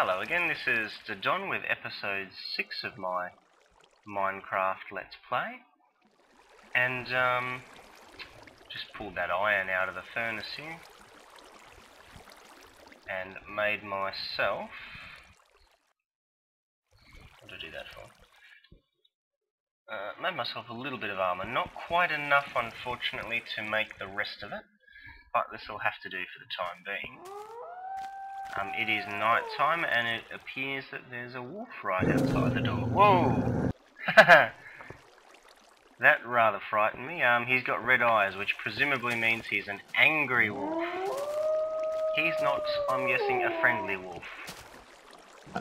Hello again, this is the Don with episode 6 of my Minecraft Let's Play. And just pulled that iron out of the furnace here and made myself, what did I do that for? Made myself a little bit of armor, not quite enough unfortunately to make the rest of it, but this will have to do for the time being. It is night time and it appears that there's a wolf right outside the door. Whoa! That rather frightened me. He's got red eyes, which presumably means he's an angry wolf. He's not, I'm guessing, a friendly wolf.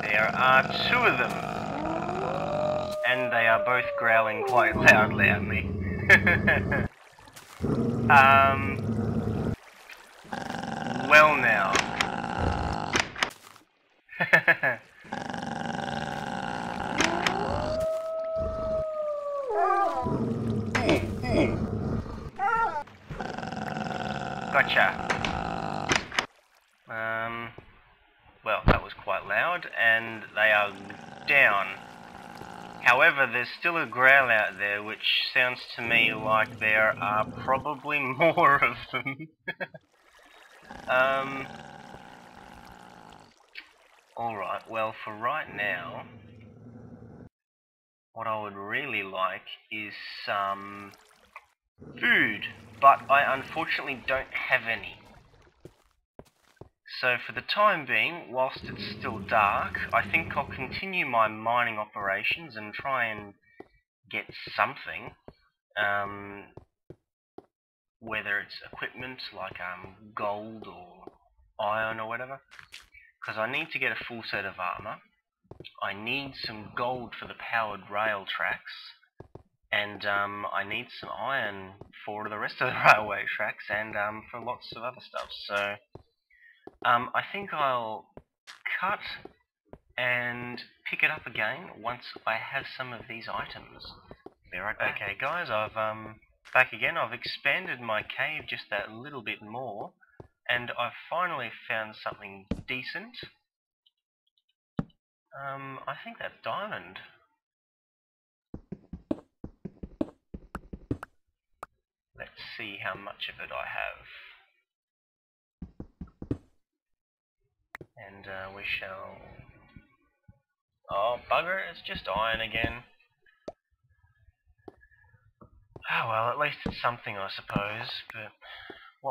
There are two of them. And they are both growling quite loudly at me. Well now. Gotcha. Well, that was quite loud, and they are down. However, there's still a growl out there, which sounds to me like there are probably more of them. Alright, well, for right now, what I would really like is some food, but I unfortunately don't have any. So for the time being, whilst it's still dark, I think I'll continue my mining operations and try and get something. Whether it's equipment, like gold or iron or whatever. Because I need to get a full set of armor. I need some gold for the powered rail tracks. And I need some iron for the rest of the railway tracks and for lots of other stuff. So I think I'll cut and pick it up again once I have some of these items. Be right back. Okay guys, I've expanded my cave just that little bit more, and I've finally found something decent. I think that's diamond. Let's see how much of it I have. And we shall... Oh, bugger, it's just iron again. Oh well, at least it's something I suppose, but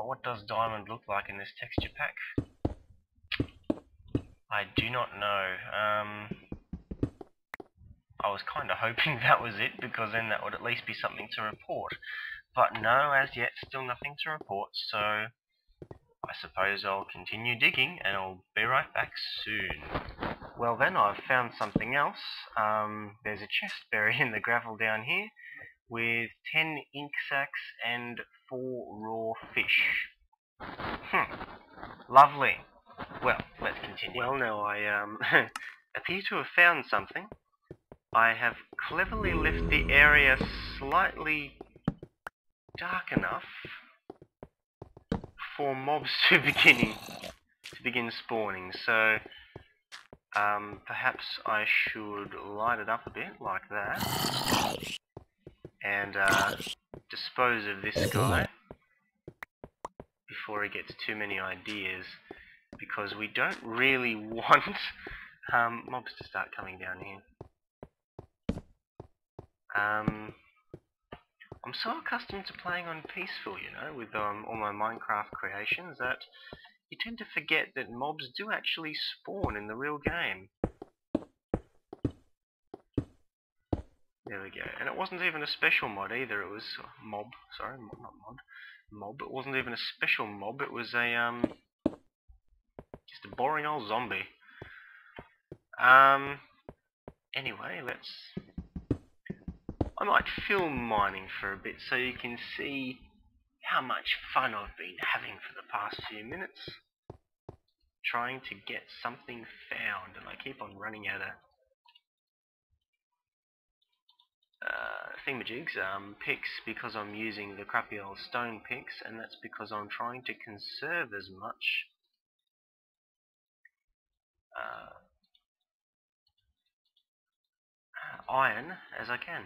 what does diamond look like in this texture pack? I do not know. I was kind of hoping that was it, because then that would at least be something to report. But no, as yet, still nothing to report, so I suppose I'll continue digging and I'll be right back soon. Well then, I've found something else. There's a chest buried in the gravel down here with 10 ink sacs and 4 raw fish. Lovely. Well, let's continue. Well now, I appear to have found something. I have cleverly left the area slightly dark enough for mobs to begin spawning, so perhaps I should light it up a bit like that and dispose of this guy before he gets too many ideas, because we don't really want mobs to start coming down here. I'm so accustomed to playing on peaceful, you know, with all my Minecraft creations, that you tend to forget that mobs do actually spawn in the real game. There we go. And it wasn't even a special mod either, it was mob, sorry, not mod, mob. It wasn't even a special mob, it was a, just a boring old zombie. Anyway, let's... I might film mining for a bit so you can see how much fun I've been having for the past few minutes trying to get something found, and I keep on running out of thingamajigs, picks, because I'm using the crappy old stone picks, and that's because I'm trying to conserve as much iron as I can.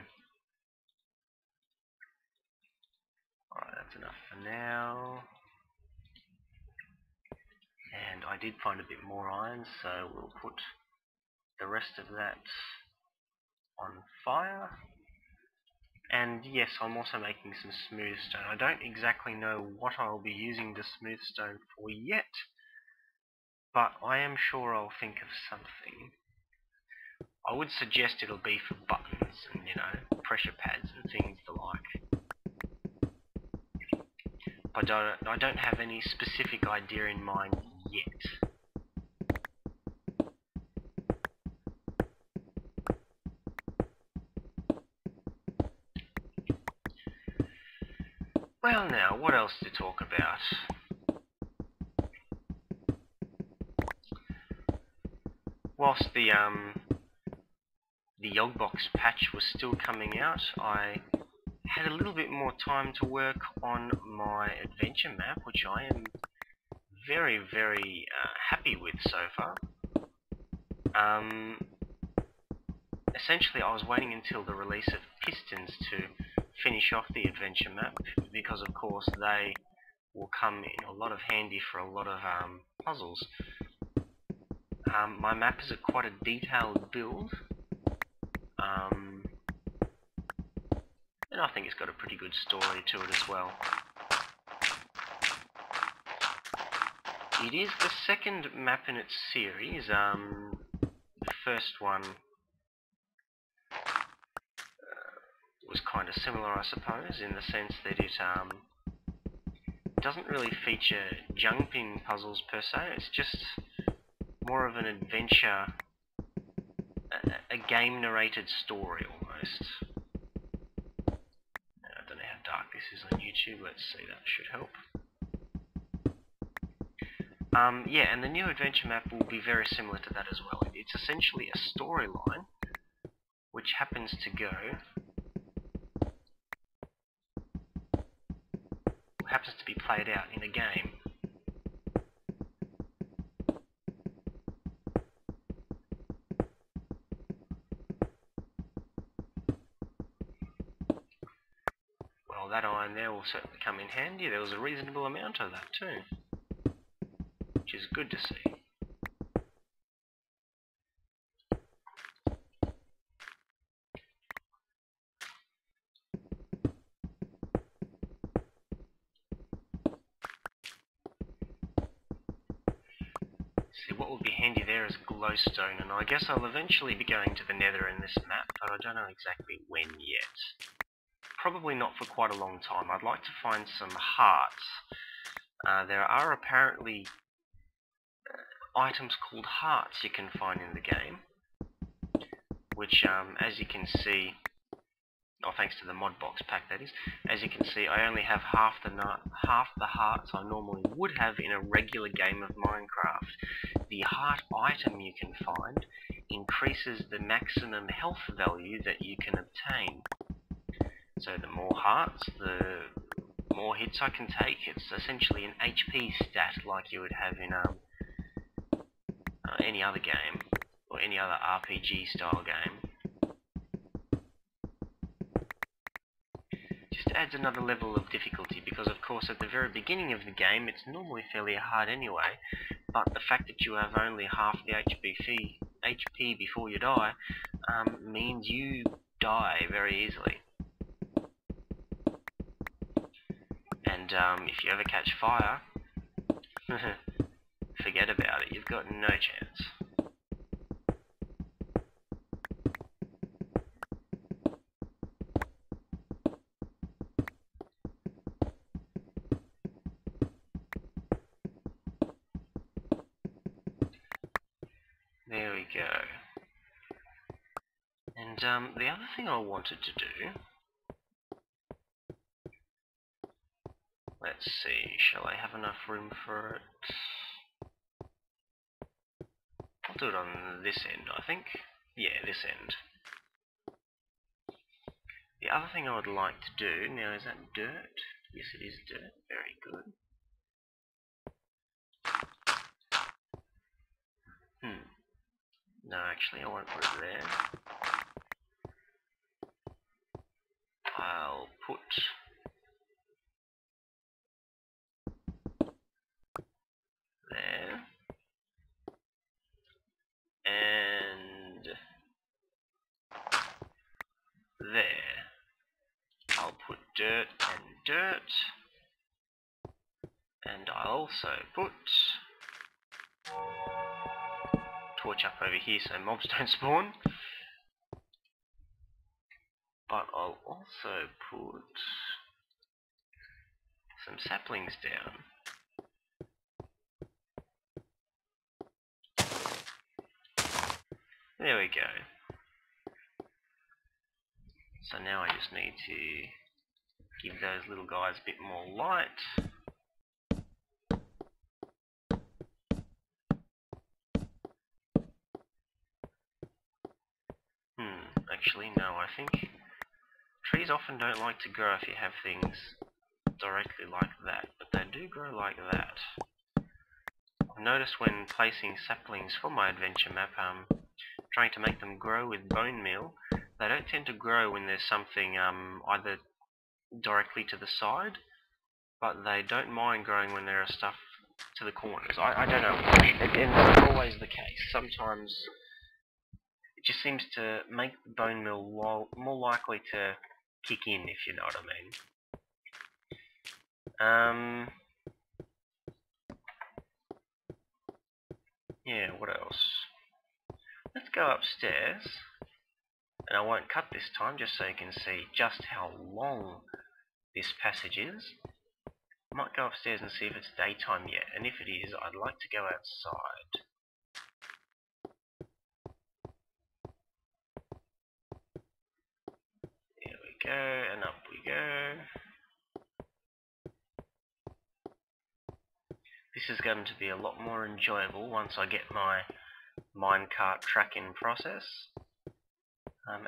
Alright, that's enough for now. And I did find a bit more iron, so we'll put the rest of that on fire. And yes, I'm also making some smooth stone. I don't exactly know what I'll be using the smooth stone for yet, but I am sure I'll think of something. I would suggest it'll be for buttons and, you know, pressure pads and things like. I don't have any specific idea in mind yet. Well now, what else to talk about? Whilst the Yogbox patch was still coming out, I had a little bit more time to work on my adventure map, which I am very, very happy with so far. Essentially, I was waiting until the release of Pistons to finish off the adventure map, because of course they will come in a lot of handy for a lot of puzzles. My map is quite a detailed build, and I think it's got a pretty good story to it as well. It is the second map in its series. The first one was kind of similar, I suppose, in the sense that it doesn't really feature jumping puzzles per se. It's just more of an adventure, a game narrated story almost. I don't know how dark this is on YouTube. Let's see, that should help. Yeah, and the new adventure map will be very similar to that as well. It's essentially a storyline which happens to be played out in a game. Well, that iron there will certainly come in handy. There was a reasonable amount of that too, which is good to see. What would be handy there is glowstone, and I guess I'll eventually be going to the Nether in this map, but I don't know exactly when yet. Probably not for quite a long time. I'd like to find some hearts. There are apparently items called hearts you can find in the game, which, as you can see, oh, thanks to the mod box pack that is, as you can see, I only have half the hearts I normally would have in a regular game of Minecraft. The heart item you can find increases the maximum health value that you can obtain. So the more hearts, the more hits I can take. It's essentially an HP stat like you would have in any other game, or any other RPG style game. Adds another level of difficulty, because of course at the very beginning of the game it's normally fairly hard anyway, but the fact that you have only half the HP before you die means you die very easily. And if you ever catch fire, forget about it, you've got no chance. There we go. And the other thing I wanted to do, let's see, shall I have enough room for it? I'll do it on this end, I think. Yeah, this end. The other thing I would like to do, now is that dirt? Yes, it is dirt, very good. No, actually, I won't put it there. output. There. And there. I'll put dirt and dirt. And I'll also put torch up over here so mobs don't spawn. But I'll also put some saplings down. There we go. So now I just need to give those little guys a bit more light. Actually, no, I think trees often don't like to grow if you have things directly like that, but they do grow like that. I've noticed when placing saplings for my adventure map, trying to make them grow with bone meal, they don't tend to grow when there's something either directly to the side, but they don't mind growing when there are stuff to the corners. I don't know why, and that's always the case. Sometimes it just seems to make the bone meal more likely to kick in, if you know what I mean. Yeah, what else? Let's go upstairs, and I won't cut this time, just so you can see just how long this passage is. I might go upstairs and see if it's daytime yet, and if it is, I'd like to go outside. Go, and up we go. This is going to be a lot more enjoyable once I get my minecart track in process.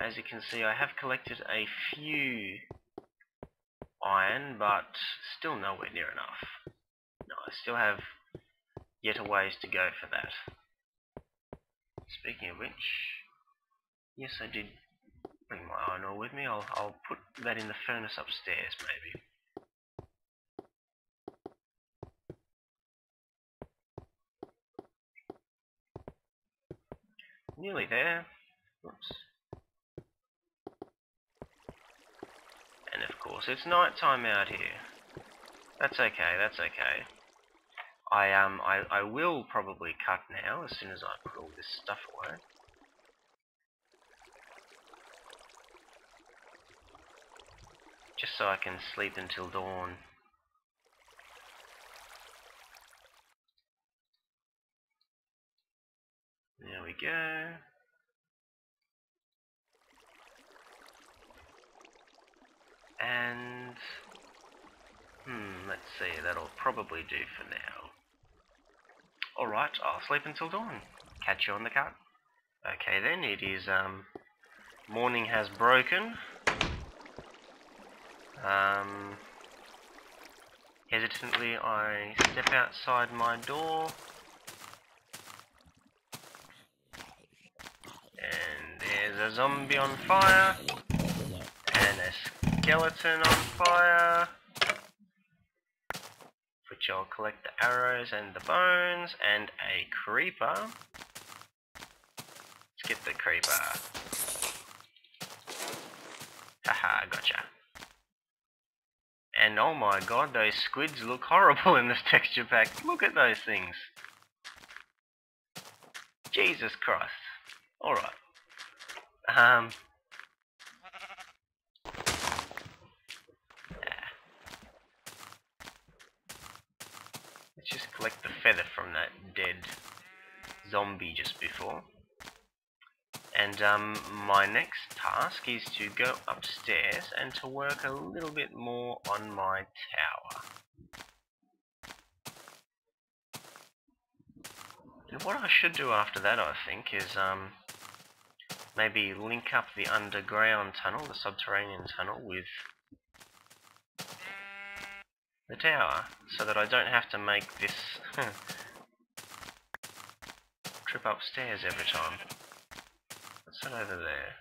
As you can see, I have collected a few iron, but still nowhere near enough. No, I still have yet a ways to go for that. Speaking of which, yes, I did bring my iron ore with me. I'll put that in the furnace upstairs, maybe. Nearly there. Oops. And of course, it's night time out here. That's okay. That's okay. I will probably cut now as soon as I put all this stuff away. Just so I can sleep until dawn. There we go. And let's see, that'll probably do for now. Alright, I'll sleep until dawn. Catch you on the cut. Okay then, it is morning has broken. Hesitantly I step outside my door, and there's a zombie on fire, and a skeleton on fire, which I'll collect the arrows and the bones, and a creeper. Let's get the creeper. Haha, gotcha. And oh my god, those squids look horrible in this texture pack. Look at those things. Jesus Christ. Alright. Let's just collect the feather from that dead zombie just before. And my next task is to go upstairs and to work a little bit more on my tower. And what I should do after that, I think, is maybe link up the underground tunnel, the subterranean tunnel, with the tower, so that I don't have to make this trip upstairs every time. What's that over there?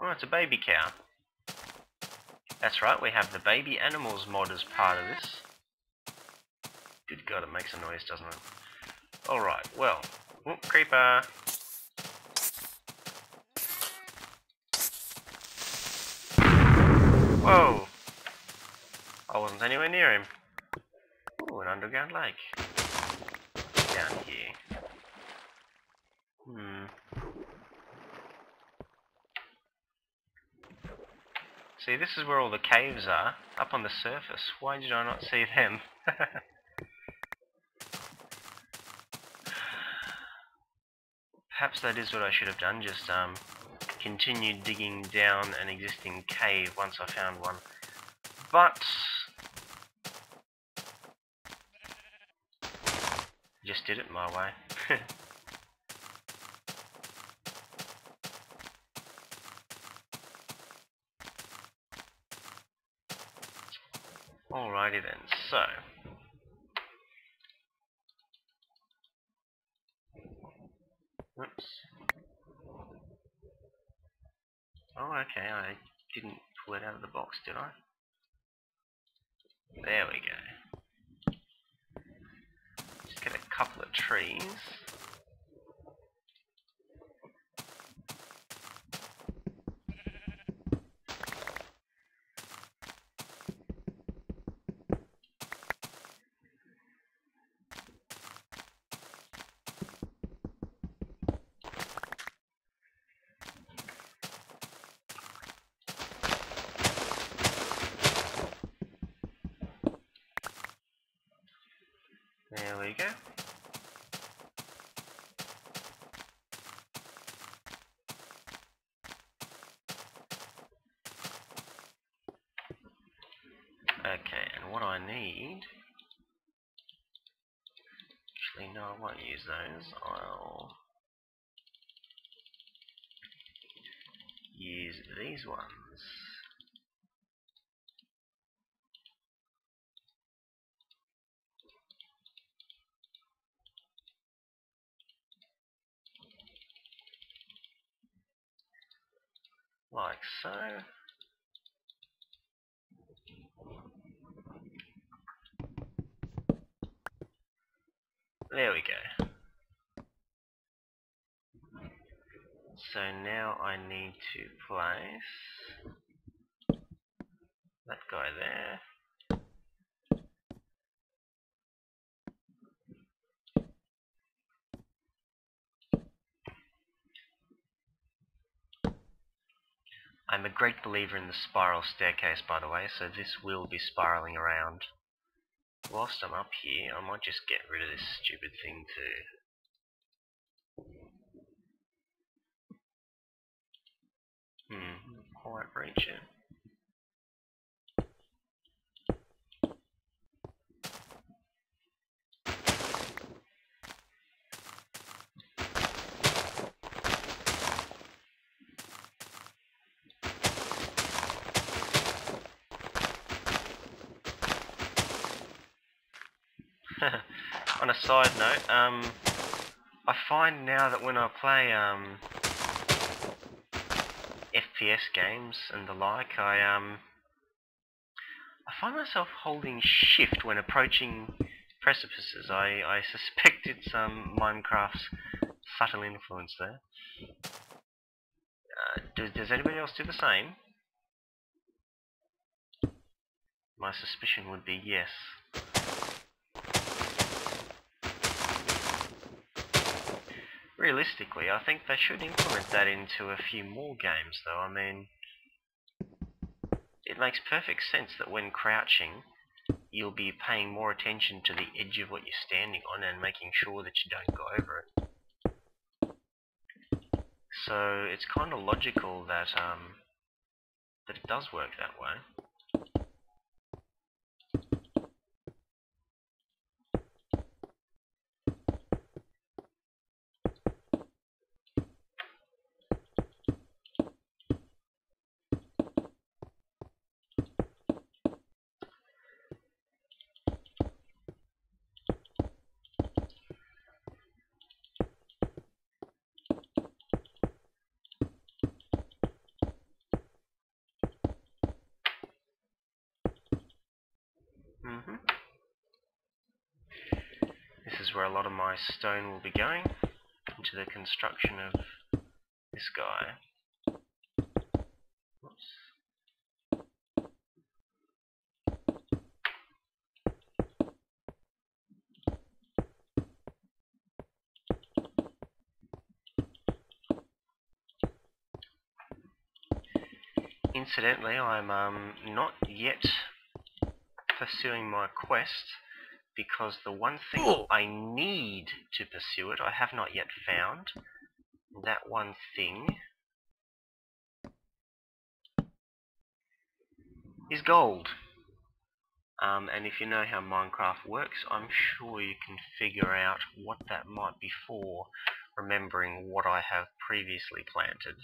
Oh, it's a baby cow. That's right, we have the baby animals mod as part of this. Good God, it makes a noise, doesn't it? Alright, well, whoop, creeper! Whoa! I wasn't anywhere near him. Ooh, an underground lake. Down here. See, this is where all the caves are, up on the surface. Why did I not see them? Perhaps that is what I should have done, just continued digging down an existing cave once I found one. But just did it my way. Alrighty then, so oops. Oh, okay, I didn't pull it out of the box, did I? There we go. Just get a couple of trees. There we go. Okay, and what I need... Actually, no, I won't use those. I'll use these ones. Like so. There we go. So now I need to place that guy there. I'm a great believer in the spiral staircase, by the way, so this will be spiraling around. Whilst I'm up here, I might just get rid of this stupid thing too. Quite reach it. On a side note, I find now that when I play FPS games and the like, I find myself holding shift when approaching precipices. I suspect it's Minecraft's subtle influence there. Does anybody else do the same? My suspicion would be yes. Realistically, I think they should implement that into a few more games, though. I mean, it makes perfect sense that when crouching, you'll be paying more attention to the edge of what you're standing on and making sure that you don't go over it. So it's kind of logical that that it does work that way. is where a lot of my stone will be going, into the construction of this guy. Oops. Incidentally, I'm not yet pursuing my quest because the one thing I need to pursue it I have not yet found. That one thing is gold. And if you know how Minecraft works, I'm sure you can figure out what that might be for, remembering what I have previously planted.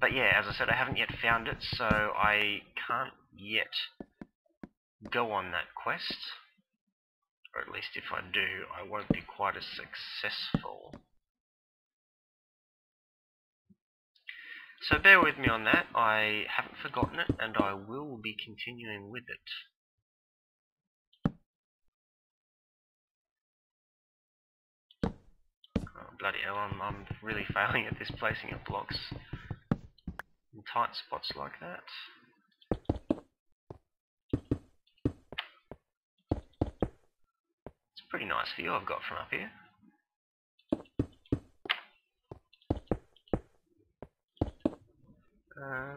But yeah, as I said, I haven't yet found it, so I can't yet go on that quest. Or at least if I do, I won't be quite as successful. So bear with me on that. I haven't forgotten it, and I will be continuing with it. Oh, bloody hell, I'm really failing at this placing of blocks. Tight spots like that. It's a pretty nice view I've got from up here. Yeah.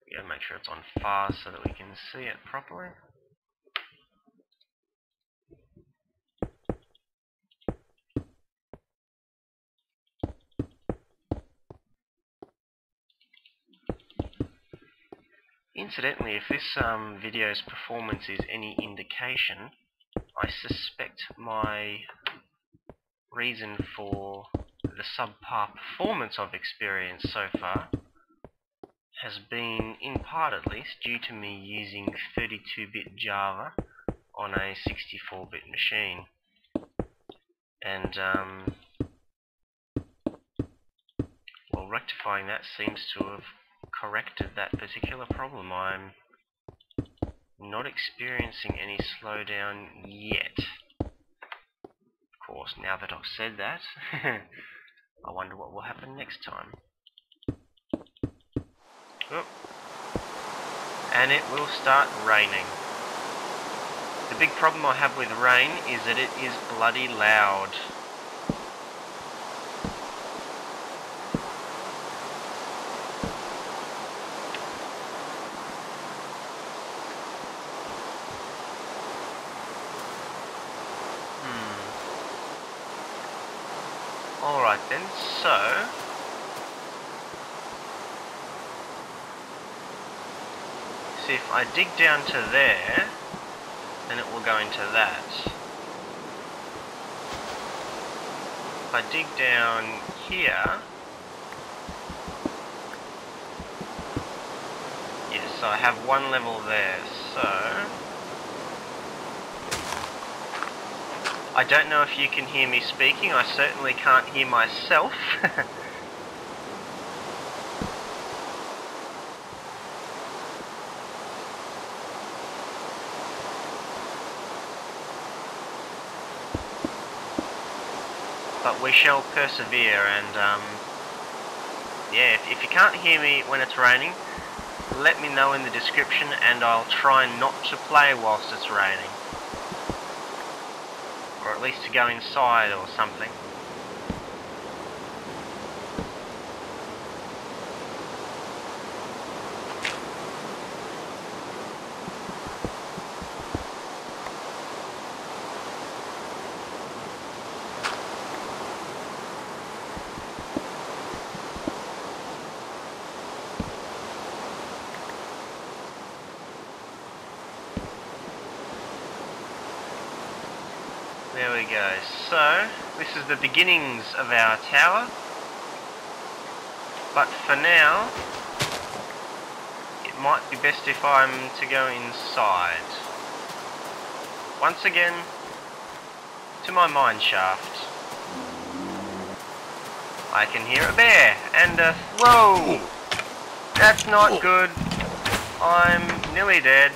We gotta make sure it's on far so that we can see it properly. Incidentally, if this video's performance is any indication, I suspect my reason for the subpar performance I've experienced so far has been, in part at least, due to me using 32-bit Java on a 64-bit machine. And, well, rectifying that seems to have corrected that particular problem. I'm not experiencing any slowdown yet. Of course, now that I've said that, I wonder what will happen next time. Oh. And it will start raining. The big problem I have with rain is that it is bloody loud. Alright then, so see, if I dig down to there, then it will go into that. If I dig down here, yes, I have one level there, so I don't know if you can hear me speaking. I certainly can't hear myself. But we shall persevere, and yeah, if you can't hear me when it's raining, let me know in the description and I'll try not to play whilst it's raining. Or at least to go inside or something. There we go. So, this is the beginnings of our tower, but for now, it might be best if I'm to go inside. Once again, to my mine shaft. I can hear a bear and a... Whoa! That's not good. I'm nearly dead.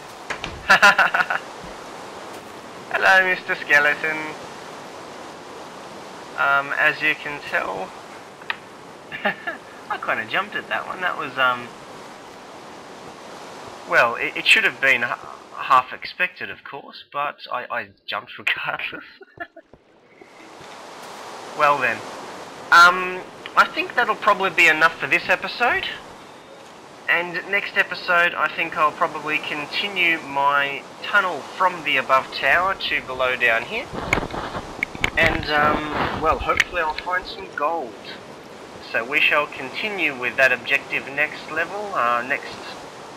Hello, Mr. Skeleton. As you can tell... I kind of jumped at that one. That was, well, it should have been half expected, of course, but I jumped regardless. Well then. I think that'll probably be enough for this episode. And next episode, I think I'll probably continue my tunnel from the above tower to below down here. And, well, hopefully I'll find some gold. So we shall continue with that objective next level, next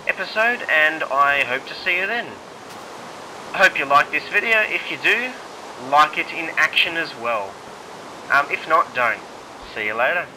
episode, and I hope to see you then. I hope you like this video. If you do, like it in action as well. If not, don't. See you later.